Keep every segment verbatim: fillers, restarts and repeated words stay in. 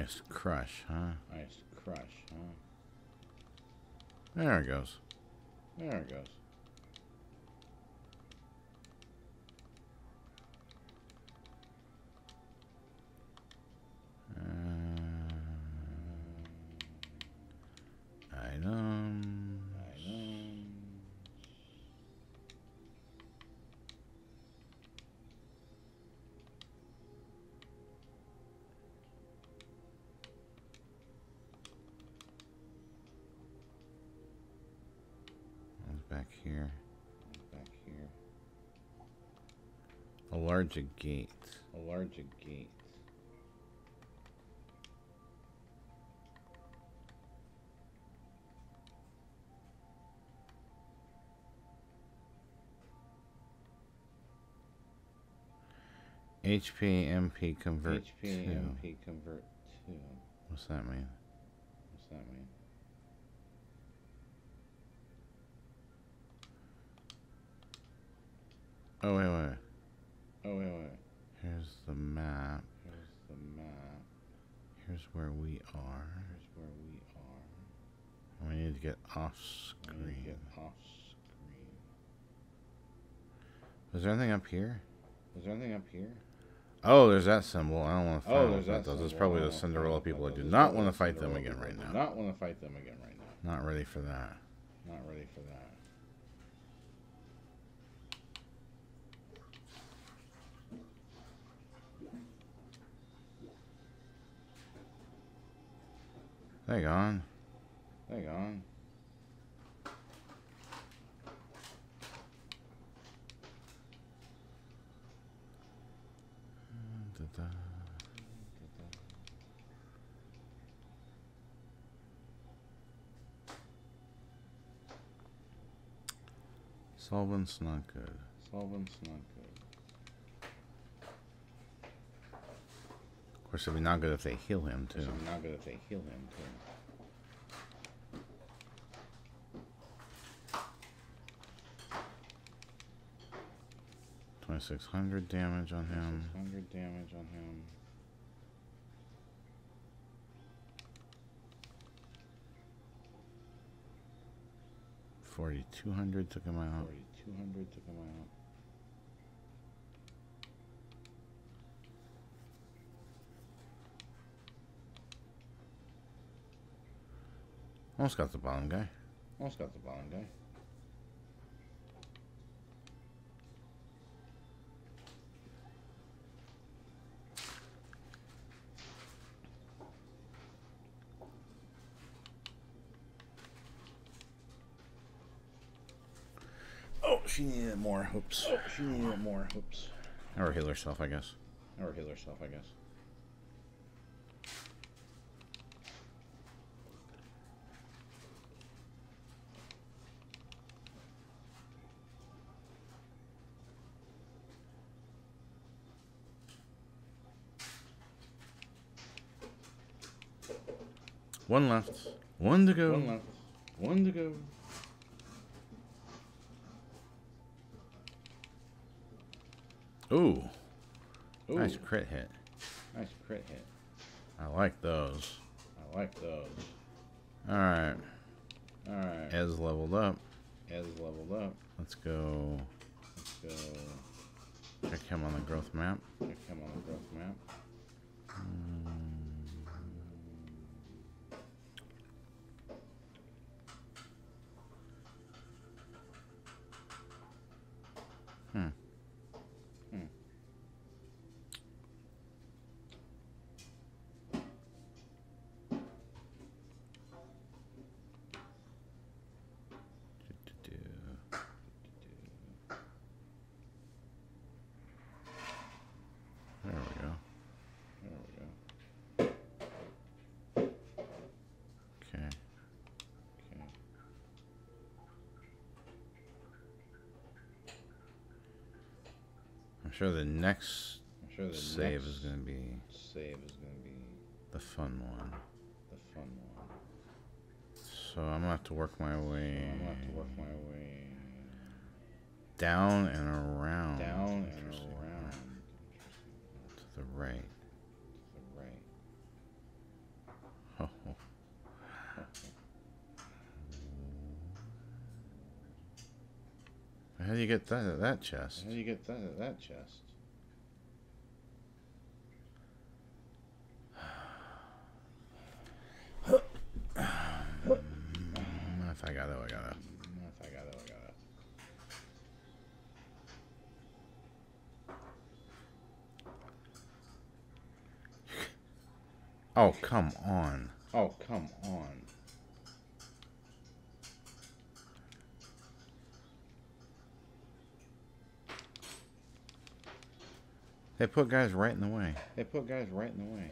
Nice crush, huh? Nice crush, huh? There it goes. There it goes. Uh, items. Items. One's back here. One's back here. A larger gate. A larger gate. H P M P convert two. H P M P convert two. What's that mean? What's that mean? Oh wait, wait. Oh wait, wait. Here's the map. Here's the map. Here's where we are. Here's where we are. And we need to get off screen. We need to get off screen. Was there anything up here? Was there anything up here? Oh, there's that symbol. I don't want to fight oh, that those. It's probably the Cinderella people. I do not want to fight them again right now. Not want to fight them again right now. Not ready for that. Not ready for that. They gone. They gone. Solvent's not good. Solvent's not good. Of course, it'll be not good if they heal him too. It'll be not good if they heal him too. twenty-six hundred damage on him. twenty-six hundred damage on him. forty-two hundred took him out. forty-two hundred took him out. Almost got the bottom guy. Almost got the bottom guy. She needed more hoops. Oh, she needed more hoops. Or heal herself, I guess. Or heal herself, I guess. One left. One to go. One left. One to go. Ooh. Ooh. Nice crit hit. Nice crit hit. I like those. I like those. Alright. Alright. Ez leveled up. Ez leveled up. Let's go. Let's go. Check him on the growth map. Check him on the growth map. Um, I'm sure the next I'm sure the save next is gonna be save is gonna be the fun one. The fun one. So I'm gonna have to work my way. So I'm gonna have to work my way down and around. Down and around. To the right. To the right. How do you get that out of that chest? How do you get that out of that chest? If I gotta, I gotta. If I gotta, I gotta. Oh, come on. Oh, come on. They put guys right in the way. They put guys right in the way.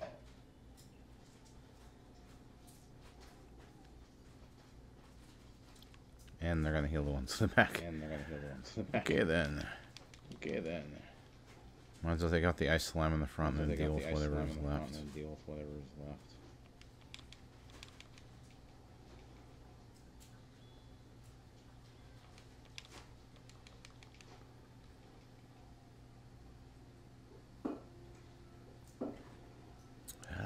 And they're going to heal the ones in the back. And they're going to heal the ones in the back. Okay, then. Okay, then. Might as well take out the ice slime in the front and deal with whatever is left. And deal with whatever is left.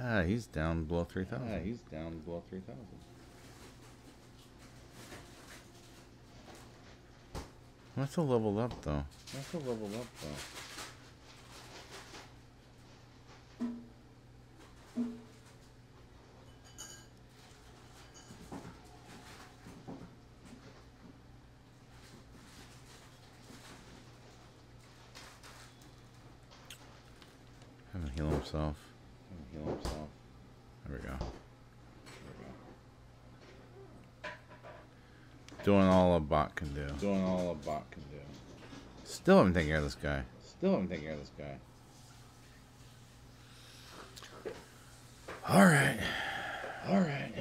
Ah, he's down below three thousand. Ah, he's down below three thousand. That's a level up, though. That's a level up, though. Have him heal himself. Have him heal himself. There we go. Doing all a bot can do. Doing all a bot can do. Still haven't taken care of this guy. Still haven't taken care of this guy. Alright. Alright.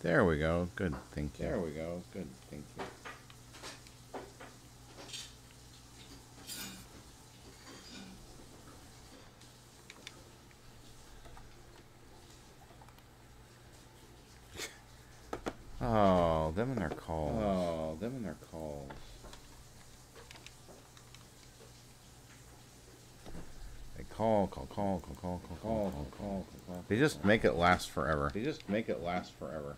There we go. Good thinking. There we go. Good thinking. Oh, them and their calls. Oh, them and their calls. They call, call, call, call, call, call, call, call, call, call. They just make it last forever. They just make it last forever.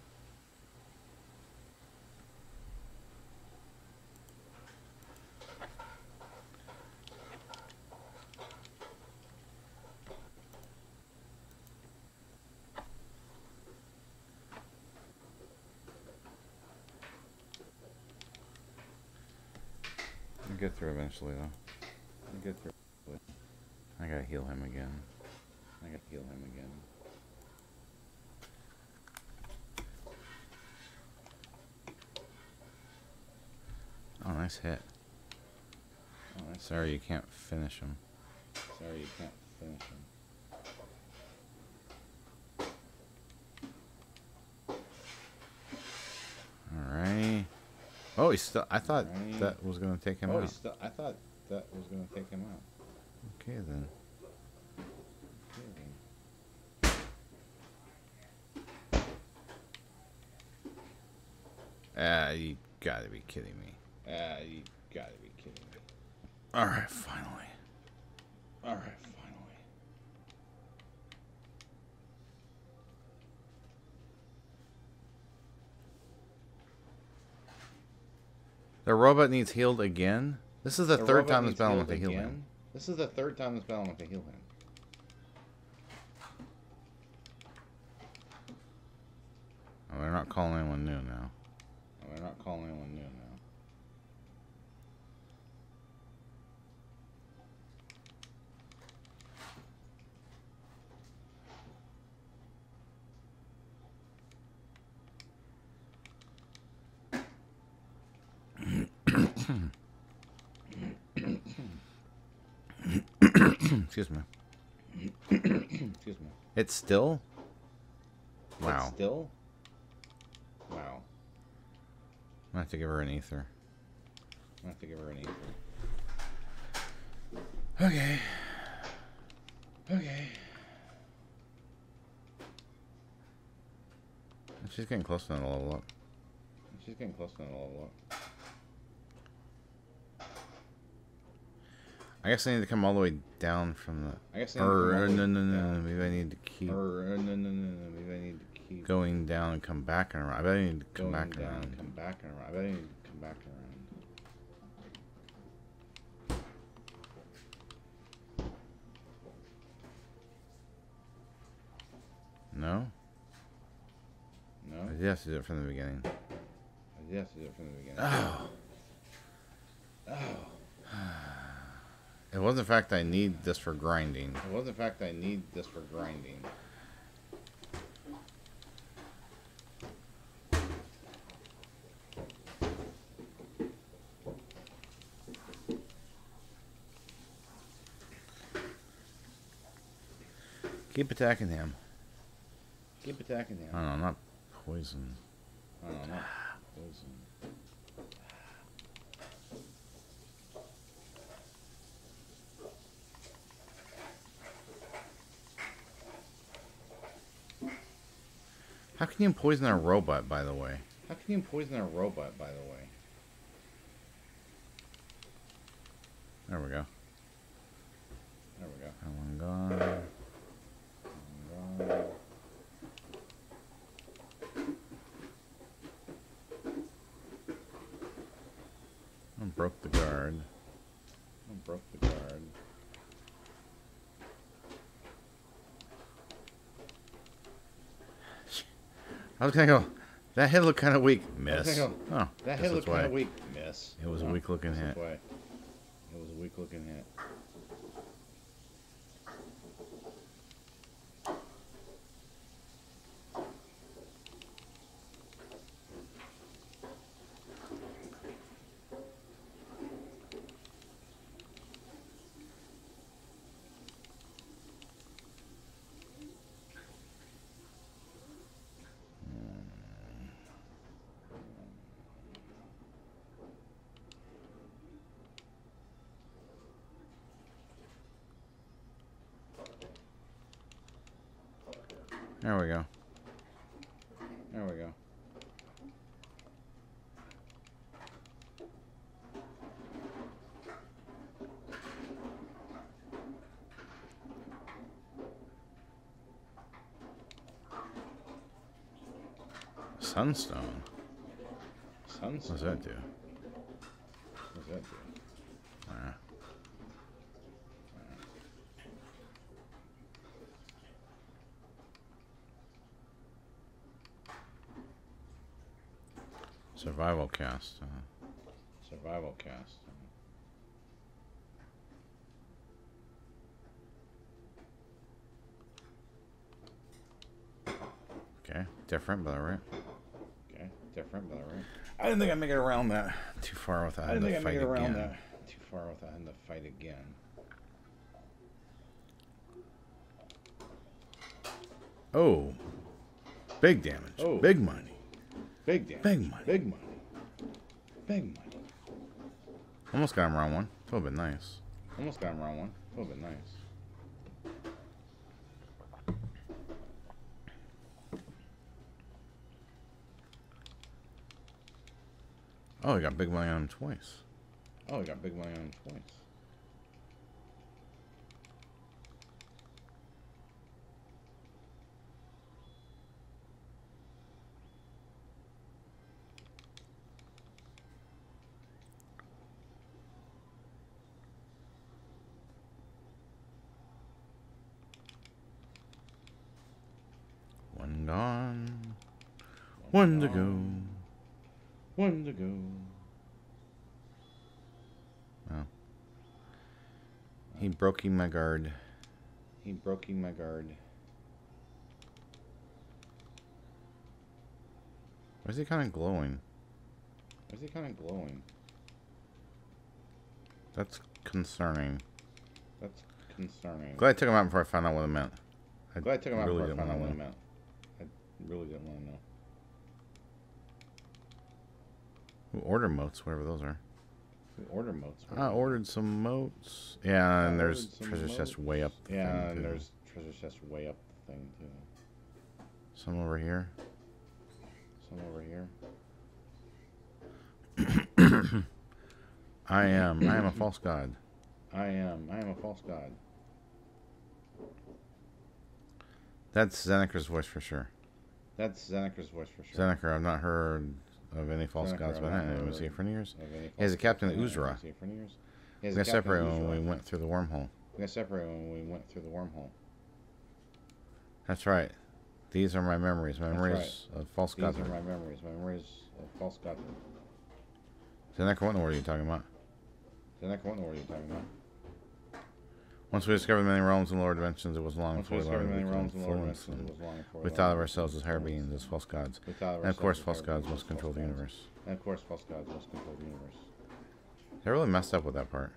Get through eventually, though. I'll get through. I gotta heal him again. I gotta heal him again. Oh, nice hit. Oh, nice. Sorry, you can't finish him. Sorry, you can't finish him. Oh, he's still. I thought right. that was going to take him oh, out. Oh, still. I thought that was going to take him out. Okay then. Okay then. Ah, you gotta be kidding me. Ah, you gotta be kidding me. All right, finally. All right, finally. The robot needs healed again. This is the, the third time this battle with the heal him. This is the third time this battle with the heal him. Oh, they're not calling anyone new now. Oh, they're not calling anyone new now. Excuse me. Excuse me. It's still? Wow. It's still? Wow. I'm gonna have to give her an ether. I'm gonna have to give her an ether. Okay. Okay. She's getting close to that level up. She's getting close to that level up. I guess I need to come all the way down from the. I guess I need to come all the way down. Maybe I need to keep. Maybe I need to keep. keep going down and come back and around. I bet I need to come back down around. Come back and around. I bet I need to come back around. No? No? I just did it from the beginning. I just did it from the beginning. Oh! Oh! It was in fact I need this for grinding. It was in fact I need this for grinding. Keep attacking him. Keep attacking him. Oh no, not poison. Oh no, not poison. How can you poison a robot, by the way? How can you poison a robot, by the way? There we go. There we go. That one gone. That one gone. I broke the guard. I broke the guard. I was gonna go, that hit looked kind of weak. Miss. Go, oh, that hit looked kind of weak. Miss. It was oh, a weak looking hit. Why. It was a weak looking hit. There we go. There we go. Sunstone. Sunstone. What's that do? What's that do? Ah. Survival cast. Uh, Survival cast. Okay, different, but all right. Okay, different, but all right. I didn't think I'd make it around that too far without having to fight again. I didn't think I'd make it around that too far without having to fight again. Oh, big damage. Oh, big money. Big damage. Big money. Big money. Big money. Almost got him round one. A little bit nice. Almost got him round one. A little bit nice. Oh, he got big money on him twice. Oh, he got big money on him twice. On one to go, one to go. Oh, he broke in my guard. He broke in my guard. Why is he kind of glowing? Why is he kind of glowing? That's concerning. That's concerning. Glad I took him out before I found out what it meant. I Glad I took him out really before I found out what it meant. Really didn't want to know. Ooh, order motes, whatever those are. Ooh, order motes. Whatever. I ordered some motes. Yeah, and there's treasure chest way up the yeah, thing. Yeah, and too. There's treasure chest way up the thing, too. Some over here. Some over here. I am. I am a false god. I am. I am a false god. That's Zenekar's voice for sure. That's Zenekar's voice for sure. Zenekar, I've not heard of any false Zenekar, gods by night. Was he for years? He has a captain of Uzra. We're gonna separate when we went through the wormhole. We're gonna separate when we went through the wormhole. That's right. These are my memories. Memories right. of false gods. These are my memories. Memories of false gods. Zenekar, what in the world are you talking about? Zenekar, what in the world are you talking about? Once we discovered many realms and lower dimensions, it was long Once before we learned we could influence them. We thought of ourselves as higher beings, as false gods. And of course, false gods must control the universe. And of course, false gods must control the universe. They really messed up with that part.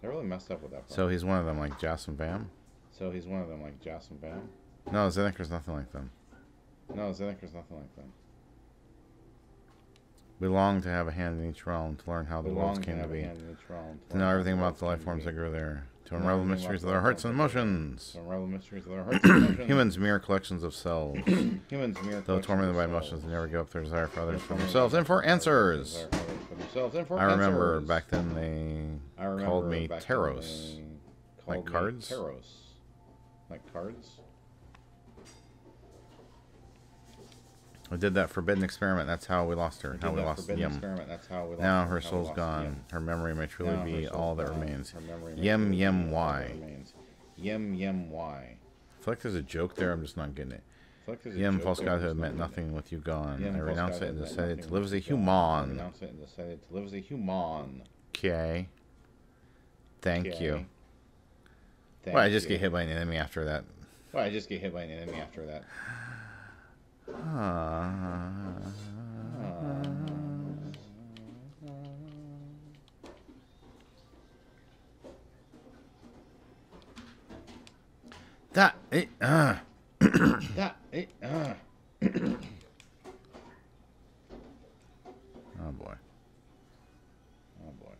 They really messed up with that part. So he's one of them, like Jassim Bam? So he's one of them, like Jassim Bam? No, Zenekar's nothing like them. No, Zenekar's nothing like them. We long to have a hand in each realm, to learn how the worlds came to be, to know everything about the life forms that grew there. To unravel mysteries of their hearts and emotions. To unravel mysteries of their hearts and emotions. Humans, mere collections of selves. Humans, mere Though tormented by emotions, they never give up their desire for others for themselves and for answers. I remember back then they called me Taros. Like cards? Taros. Like cards? We did that forbidden experiment. That's how we lost her. How we lost Yim. Now her soul's gone. Her memory may truly be all that remains. Yim, Yim, why? Yim, Yim, why? I feel like there's a joke there. I'm just not getting it. Yim, false godhood meant nothing with you gone. I renounced it and decided to live as a human. I renounced it and decided to live as a human. Okay. Thank you. Well, I just get hit by an enemy after that. Well, I just get hit by an enemy after that. Uh, that it uh that it uh Oh boy. Oh boy.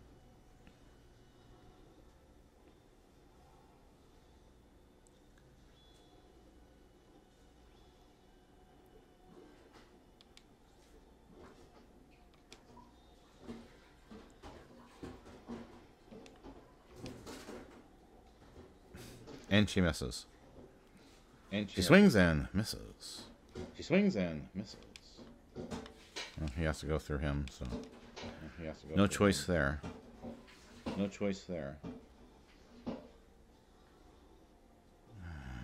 And she misses. And she, she swings and misses. She swings and misses. Well, he has to go through him, so. He has to go no choice him. there. No choice there.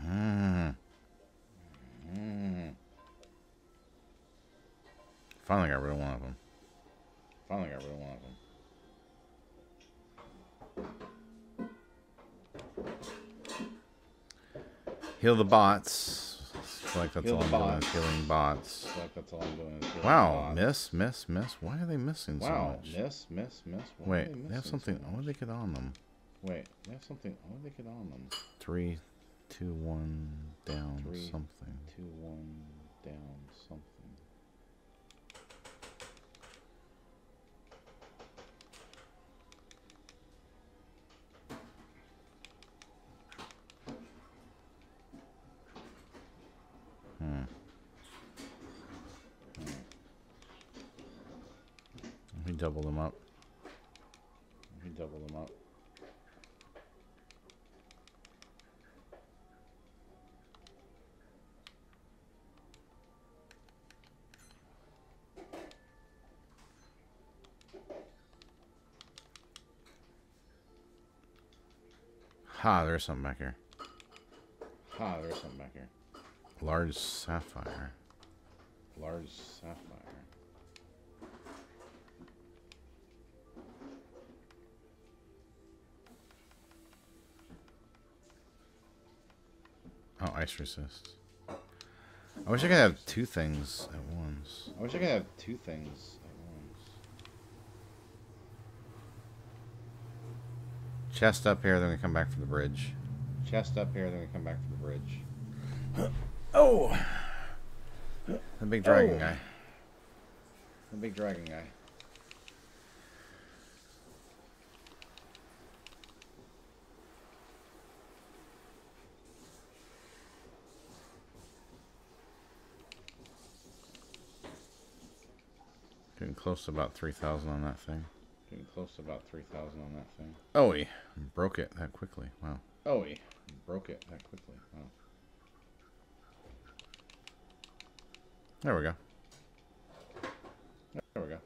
Mm. Mm. Finally got rid of one of them. Finally got rid of one of them. Heal the bots. I feel like that's Heal all I'm bots. doing is healing bots. I feel like that's all I'm doing is wow, bots. miss, miss, miss. Why are they missing wow. so much? Wow, miss, miss, miss. Why Wait, are they, they have something. So what did they get on them? Wait, they have something. What did they get on them? Three, two, one, down Three, something. Two, one, down something. Hmm. We double them up. We double them up. Ha, there's something back here. Ha, there's something back here. Large sapphire. Large sapphire. Oh, ice resist. I wish I could have two things at once. I wish I could have two things at once. Chest up here, then we come back from the bridge. Chest up here, then we come back from the bridge. Oh! The big dragon oh. guy. The big dragon guy. Getting close to about three thousand on that thing. Getting close to about three thousand on that thing. Oh, he broke it that quickly. Wow. Oh, he broke it that quickly. Wow. There we go. There we go.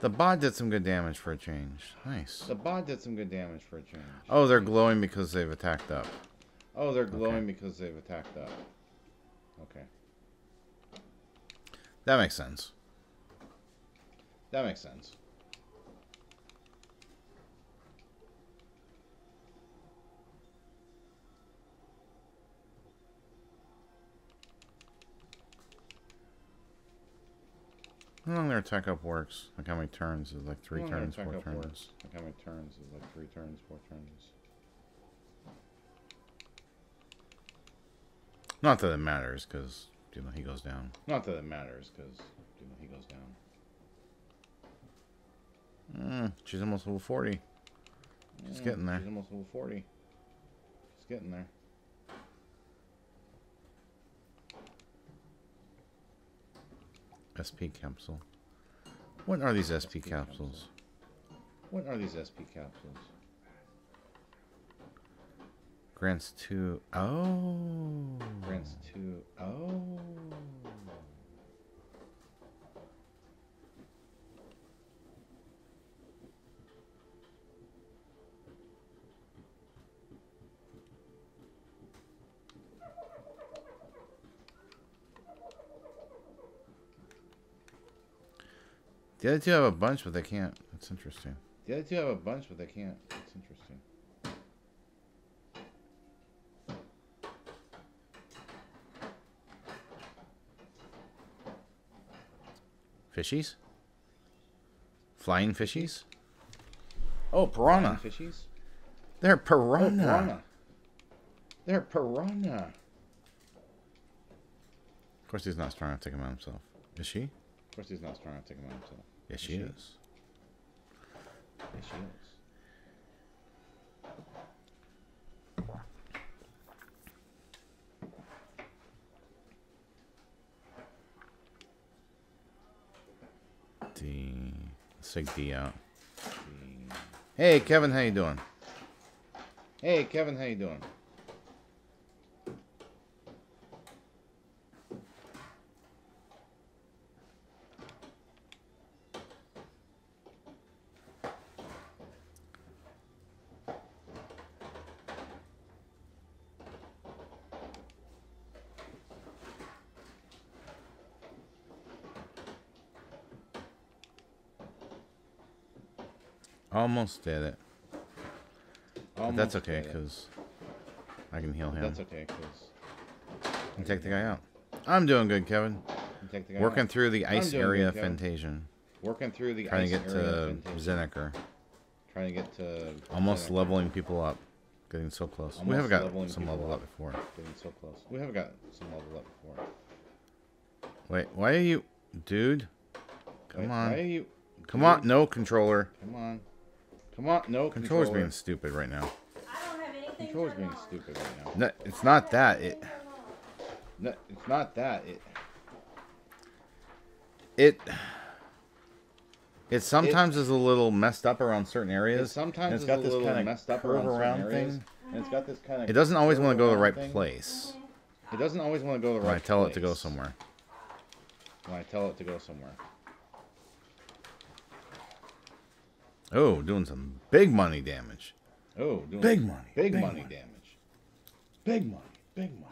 The bot did some good damage for a change. Nice. The bot did some good damage for a change. Oh, they're glowing because they've attacked up. Oh, they're glowing okay. because they've attacked up. Okay. That makes sense. That makes sense. How long their attack up works? Like how many turns is like three turns, four turns. Works. Like how many turns is like three turns, four turns. Not that it matters, because you know he goes down. Not that it matters, because you know he goes down. Mm, she's almost level forty. She's mm, getting there. She's almost level forty. She's getting there. S P capsule. What are these S P capsules? What are these S P capsules? Grants two. Oh. Grants two. Oh. The other two have a bunch, but they can't. That's interesting. The other two have a bunch, but they can't. That's interesting. Fishies? Flying fishies? Oh, piranha. Flying fishies? They're piranha. Oh, piranha. They're piranha. Of course, he's not strong enough to take him out himself. Is she? Of course, he's not strong enough to take him out himself. Yes, she, she is. is. Yes, she is. D. Let's take D out. D. Hey, Kevin, how you doing? Hey, Kevin, how you doing? Almost did it. Almost that's okay, because I can heal him. That's okay, because... And take the guy out. I'm doing good, Kevin. Take the guy Working out. through the ice area good, Fantasian. Working through the Trying ice area Trying to get to Zenekar. Trying to get to... Almost Zenekar. leveling people up. Getting so close. Almost we have got some level up before. Getting so close. We have got some level up before. Wait, why are you... Dude. Come Wait, on. Why are you... Come Dude. on. No, controller. Come on. Come on, no controller's controller. being stupid right now. I don't have anything. Controller's being stupid right now. No, it's not that it. No, it's not that it. It. It sometimes it, is a little messed up around certain areas. It sometimes it's got this kind of messed up curve around, around thing. And it's got this kind of. It doesn't always want to go to the right thing. place. It doesn't always want to go to the right place. When I tell place. it to go somewhere. When I tell it to go somewhere. Oh, doing some big money damage. Oh, doing big money. Big, big money, money damage. Big money. Big money.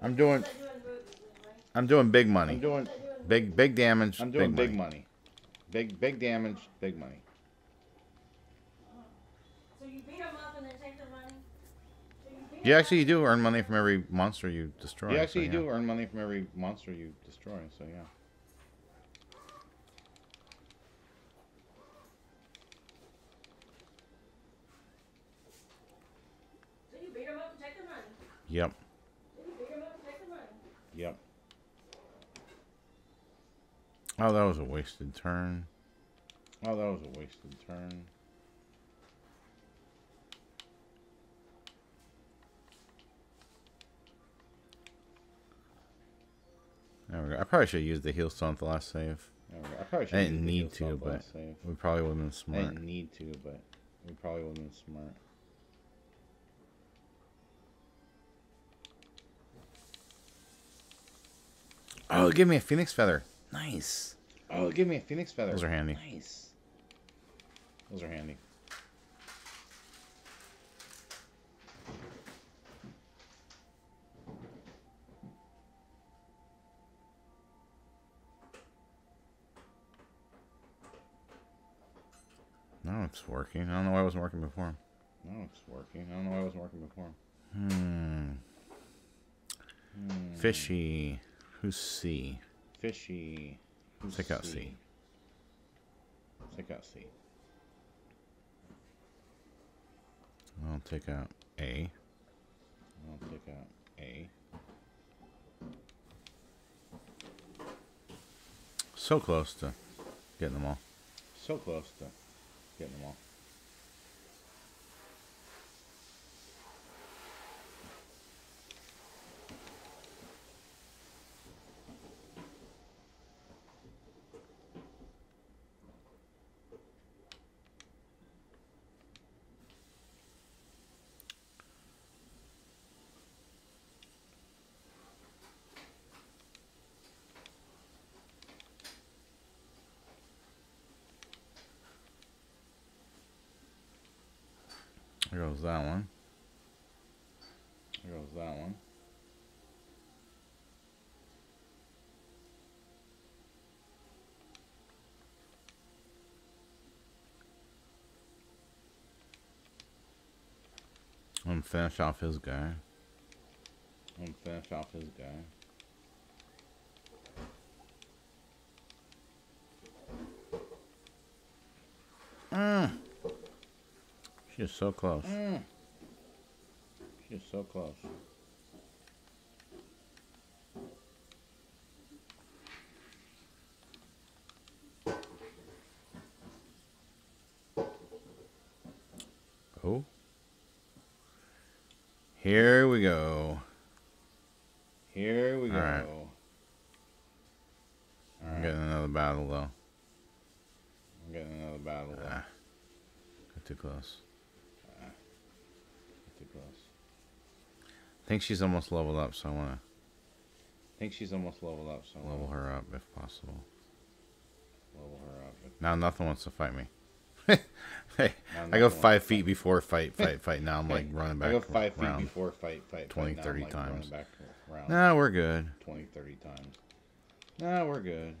I'm doing I'm doing big money. I'm doing big big damage. I'm doing big, big money. money. Big big damage, big money. So you beat them up and then take the money. You actually do earn money from every monster you destroy. You actually so, yeah. do earn money from every monster you destroy, so yeah. So you beat them up and take the money. Yep. So you beat them up and take the money. Yep. Oh, that was a wasted turn. Oh, that was a wasted turn. There we go. I probably should have used the heal stone at the last save. I, probably I didn't need to, but safe. we probably wouldn't have been smart. I didn't need to, but we probably wouldn't have been smart. Oh, give me a phoenix feather. Nice. Oh, give me a phoenix feather. Those are handy. Nice. Those are handy. No, it's working. I don't know why it wasn't working before. No, it's working. I don't know why it wasn't working before. Hmm. hmm. Fishy. Who's C? Fishy. Who's Take out C? C. Take out C. I'll take out A. I'll take out A. So close to getting them all. So close to getting them all. There goes that one. There goes that one. I'm gonna finish off his guy. I'm gonna finish off his guy. Mm. She's so close. Mm. She's so close. Oh. Here we go. Here we All go. Right. All I'm right. getting another battle, though. I'm getting another battle, though. Ah. Got too close. Close. I think she's almost leveled up, so I want to. I think she's almost leveled up, so I level wanna... her up if possible. Level her up. If... Now nothing wants to fight me. Hey, I go five feet before fight, fight, fight. Now I'm like running back. I go five feet before fight, fight, twenty, thirty times. No, we're good. Twenty, thirty times. No, we're good.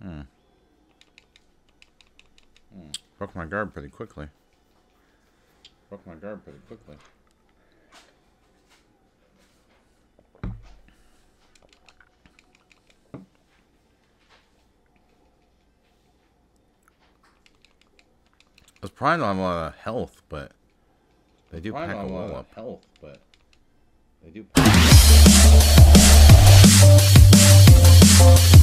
Hmm. Hmm. Broke my guard pretty quickly. Broke my guard pretty quickly. I was probably not a lot of health, but they do pack a lot of health, but they do pack a lot of health, but they do.